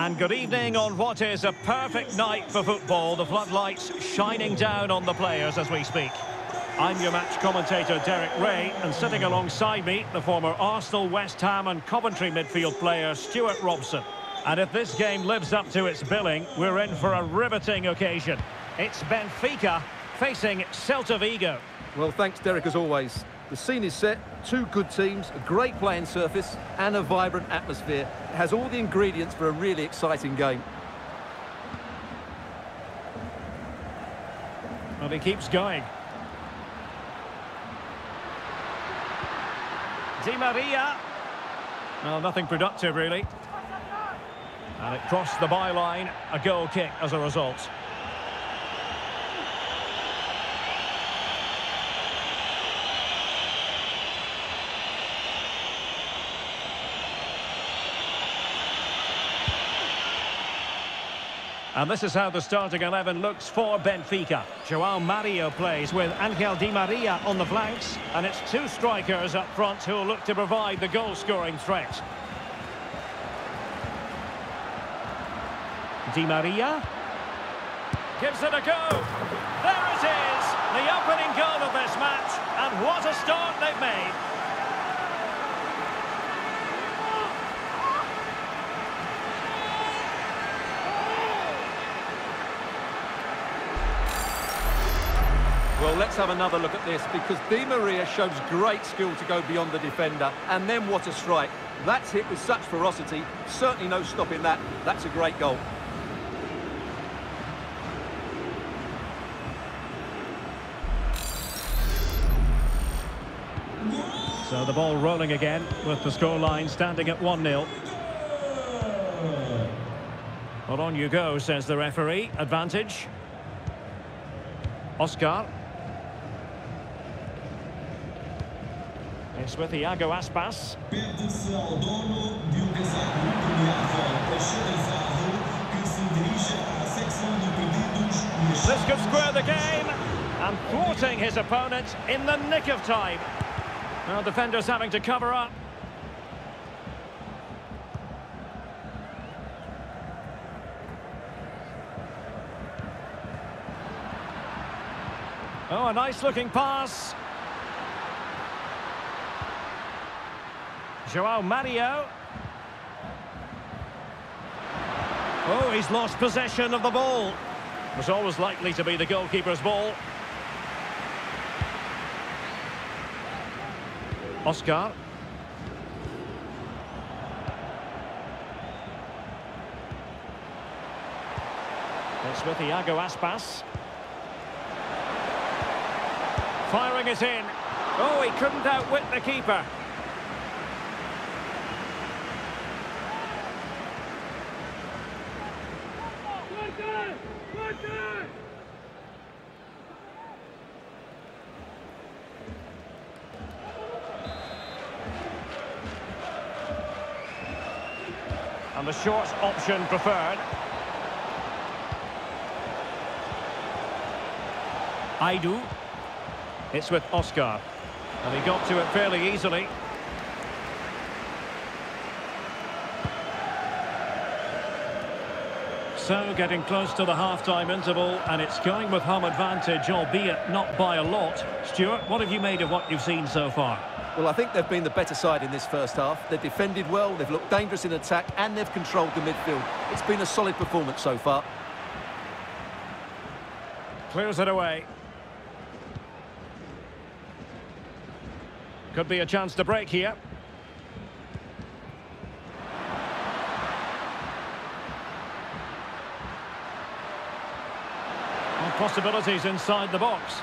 And good evening on what is a perfect night for football. The floodlights shining down on the players as we speak. I'm your match commentator Derek Ray, and sitting alongside me, the former Arsenal, West Ham and Coventry midfield player Stuart Robson. And if this game lives up to its billing, we're in for a riveting occasion. It's Benfica facing Celta Vigo. Well, thanks Derek, as always. The scene is set, two good teams, a great playing surface and a vibrant atmosphere. It has all the ingredients for a really exciting game. Well, he keeps going. Di Maria. Well, nothing productive, really. And it crossed the byline, a goal kick as a result. And this is how the starting 11 looks for Benfica. Joao Mario plays with Angel Di Maria on the flanks, and it's two strikers up front who'll look to provide the goal-scoring threat. Di Maria gives it a go. There it is, the opening goal of this match, and what a start they've made. Well, let's have another look at this, because Di Maria shows great skill to go beyond the defender, and then what a strike. That's hit with such ferocity, certainly no stopping that. That's a great goal. So the ball rolling again, with the scoreline standing at 1-0. Well, on you go, says the referee. Advantage. Oscar. It's with Iago Aspas. This could square the game, and thwarting his opponent in the nick of time. Now defenders having to cover up. Oh, a nice looking pass. Joao Mario. Oh, he's lost possession of the ball. It was always likely to be the goalkeeper's ball. Oscar. It's with Iago Aspas. Firing it in. Oh, he couldn't outwit the keeper. And the short option preferred. Idu. It's with Oscar. And he got to it fairly easily. So getting close to the half-time interval, and it's going with home advantage, albeit not by a lot. Stuart, what have you made of what you've seen so far? Well, I think they've been the better side in this first half. They've defended well, they've looked dangerous in attack, and they've controlled the midfield. It's been a solid performance so far. Clears it away. Could be a chance to break here. And possibilities inside the box.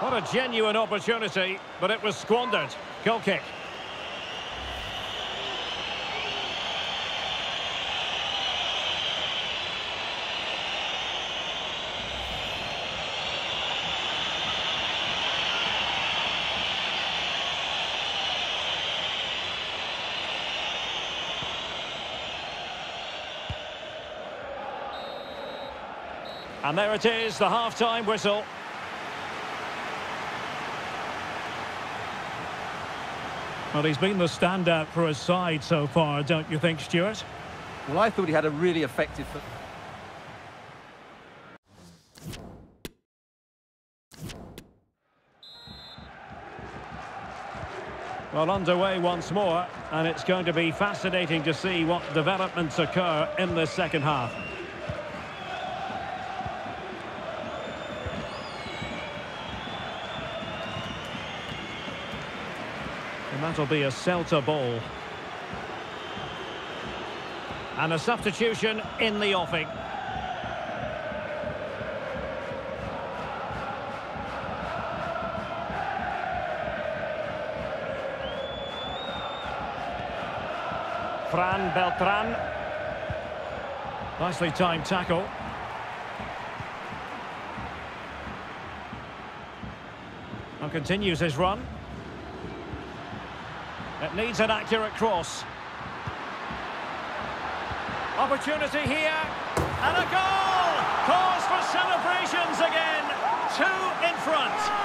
What a genuine opportunity, but it was squandered. Goal kick. And there it is, the half-time whistle. Well, he's been the standout for his side so far, don't you think, Stuart? Well, I thought he had a really effective... Well, underway once more, and it's going to be fascinating to see what developments occur in the second half. And that'll be a Celta ball. And a substitution in the offing. Fran Beltran. Nicely timed tackle. And continues his run. It needs an accurate cross. Opportunity here. And a goal! Cause for celebrations again. 2 in front.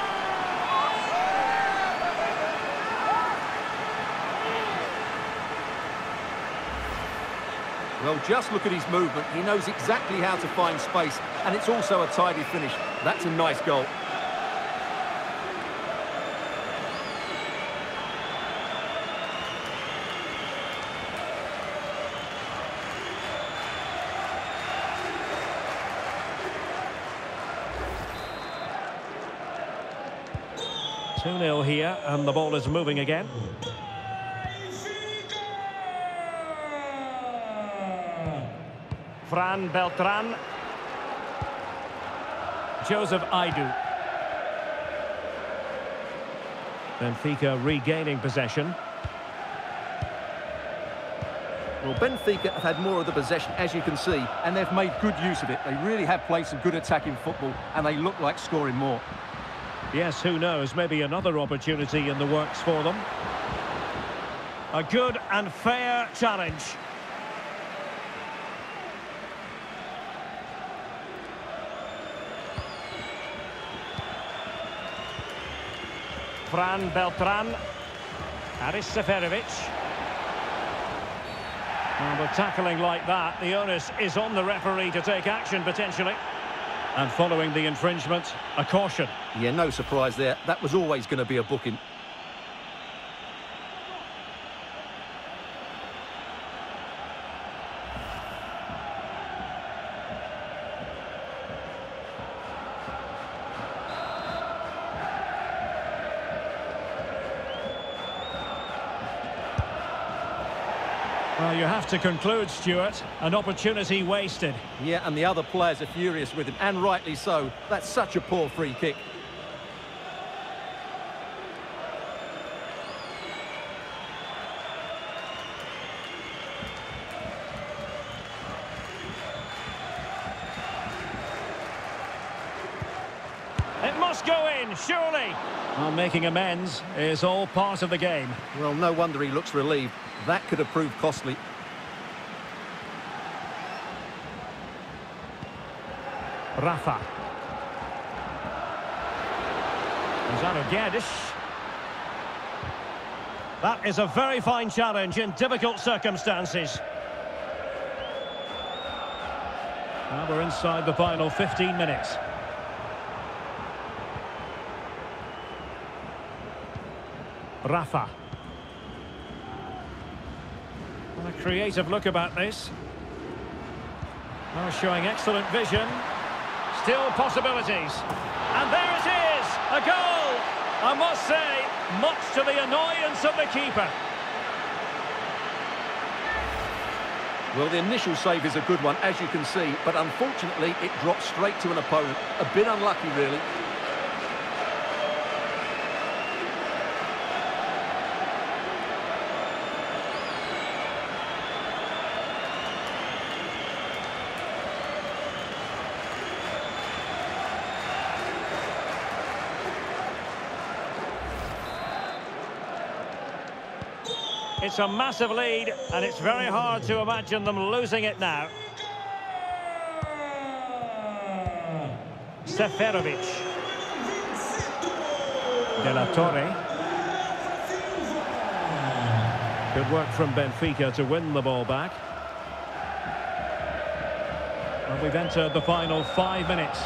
Well, just look at his movement. He knows exactly how to find space, and it's also a tidy finish. That's a nice goal. (2-0) here, and the ball is moving again. Fran Beltran. Joseph Idu. Benfica regaining possession. Well, Benfica have had more of the possession, as you can see, and they've made good use of it. They really have played some good attacking football, and they look like scoring more. Yes, who knows? Maybe another opportunity in the works for them. A good and fair challenge. Fran Beltran, Aris Seferovic. And with tackling like that, the onus is on the referee to take action, potentially. And following the infringement, a caution. Yeah, no surprise there. That was always going to be a booking. Well, you have to conclude, Stuart, an opportunity wasted. Yeah, and the other players are furious with him, and rightly so. That's such a poor free kick. It must go in, surely. Well, making amends is all part of the game. Well, no wonder he looks relieved. That could have proved costly. Rafa. Gedge. That is a very fine challenge in difficult circumstances. Now we're inside the final 15 minutes. Rafa. What a creative look about this. Now showing excellent vision. Still possibilities. And there it is! A goal! I must say, much to the annoyance of the keeper. Well, the initial save is a good one, as you can see, but unfortunately it drops straight to an opponent. A bit unlucky, really. It's a massive lead, and it's very hard to imagine them losing it now. Seferovic. De La Torre. Good work from Benfica to win the ball back. And we've entered the final 5 minutes.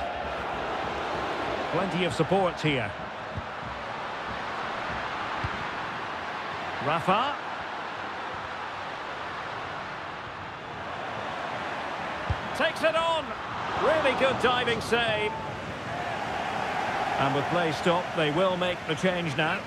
Plenty of support here. Rafa. Takes it on. Really good diving save. And with play stopped, they will make the change now.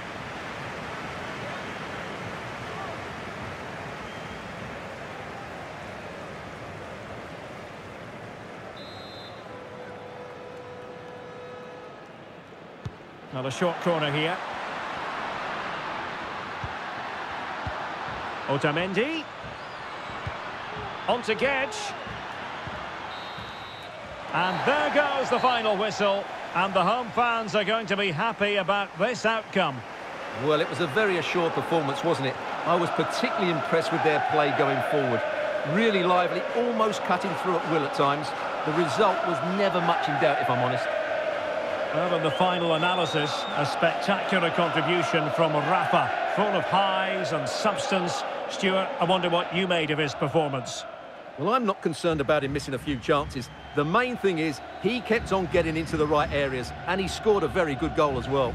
Another short corner here. Otamendi. On to Gedge. And there goes the final whistle. And the home fans are going to be happy about this outcome. Well, it was a very assured performance, wasn't it? I was particularly impressed with their play going forward. Really lively, almost cutting through at will at times. The result was never much in doubt, if I'm honest. Well, in the final analysis, a spectacular contribution from Rafa, full of highs and substance. Stuart, I wonder what you made of his performance. Well, I'm not concerned about him missing a few chances. The main thing is he kept on getting into the right areas, and he scored a very good goal as well.